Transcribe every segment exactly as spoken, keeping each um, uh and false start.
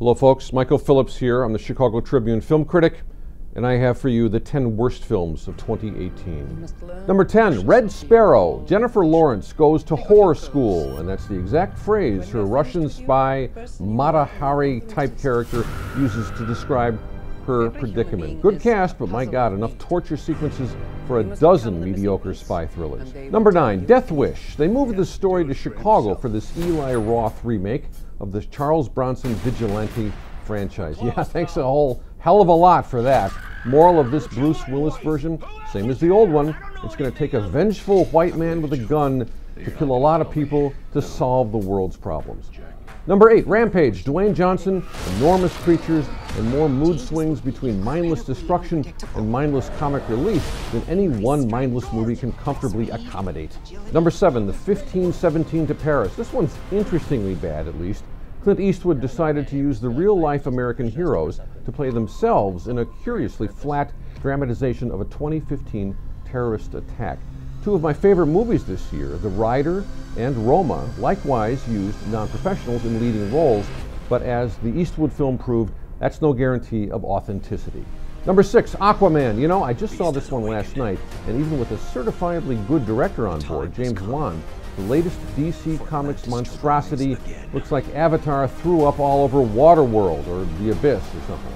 Hello folks, Michael Phillips here. I'm the Chicago Tribune film critic, and I have for you the ten worst films of twenty eighteen. Number ten, Red Sparrow. Jennifer Lawrence goes to horror school, and that's the exact phrase her Russian spy Mata Hari type character uses to describe her predicament. Good cast, but my God, enough torture sequences for a dozen mediocre spy thrillers. Number nine, Death Wish. They moved the story to Chicago for this Eli Roth remake of the Charles Bronson vigilante franchise. Yeah, thanks a whole hell of a lot for that. Moral of this Bruce Willis version, same as the old one, it's gonna take a vengeful white man with a gun to kill a lot of people to solve the world's problems. Number eight, Rampage. Dwayne Johnson, enormous creatures, and more mood swings between mindless destruction and mindless comic relief than any one mindless movie can comfortably accommodate. Number seven, The fifteen seventeen to Paris. This one's interestingly bad, at least. Clint Eastwood decided to use the real-life American heroes to play themselves in a curiously flat dramatization of a twenty fifteen terrorist attack. Two of my favorite movies this year, The Rider and Roma, likewise used non-professionals in leading roles, but as the Eastwood film proved, that's no guarantee of authenticity. Number six, Aquaman. You know, I just saw this one last night, and even with a certifiably good director on board, James Wan, the latest D C Comics monstrosity looks like Avatar threw up all over Waterworld or The Abyss or something.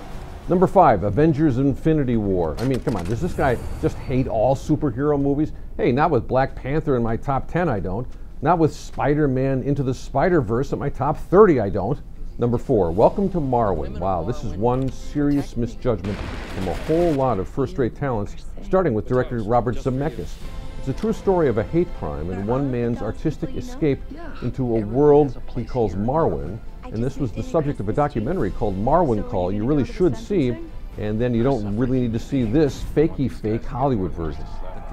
Number five, Avengers Infinity War. I mean, come on, does this guy just hate all superhero movies? Hey, not with Black Panther in my top ten, I don't. Not with Spider-Man Into the Spider-Verse at my top thirty, I don't. Number four, Welcome to Marwen. Wow, this is one serious misjudgment from a whole lot of first-rate talents, starting with director Robert Zemeckis. It's a true story of a hate crime and one man's artistic escape into a world he calls Marwen, and this was the subject of a documentary called Marwen Call You Really Should See, and then you don't really need to see this fakey-fake Hollywood version.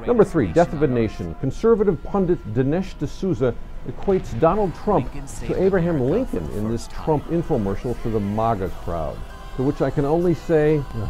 Number three, Death of a Nation. Conservative pundit Dinesh D'Souza equates Donald Trump to Abraham Lincoln in this Trump infomercial for the MAGA crowd, to which I can only say, ugh.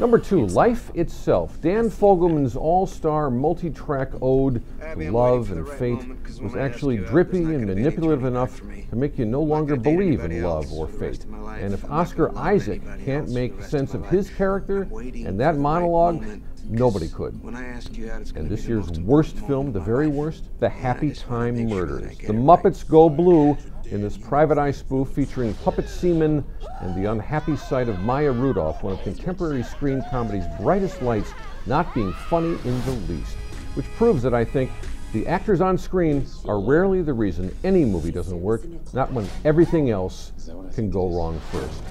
Number two, Life Itself. Dan Fogelman's all-star multi-track ode to love and fate was actually drippy and manipulative enough to make you no longer believe in love or fate. And if Oscar Isaac can't make sense of his character and that monologue, nobody could. And this year's worst film, the very worst, The Happy Time Murders. The Muppets Go Blue in this Private Eye spoof featuring puppet seamen and the unhappy sight of Maya Rudolph, one of contemporary screen comedy's brightest lights, not being funny in the least, which proves that I think the actors on screen are rarely the reason any movie doesn't work, not when everything else can go wrong first.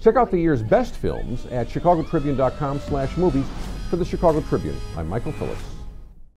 Check out the year's best films at chicago tribune dot com slash movies. For the Chicago Tribune, I'm Michael Phillips.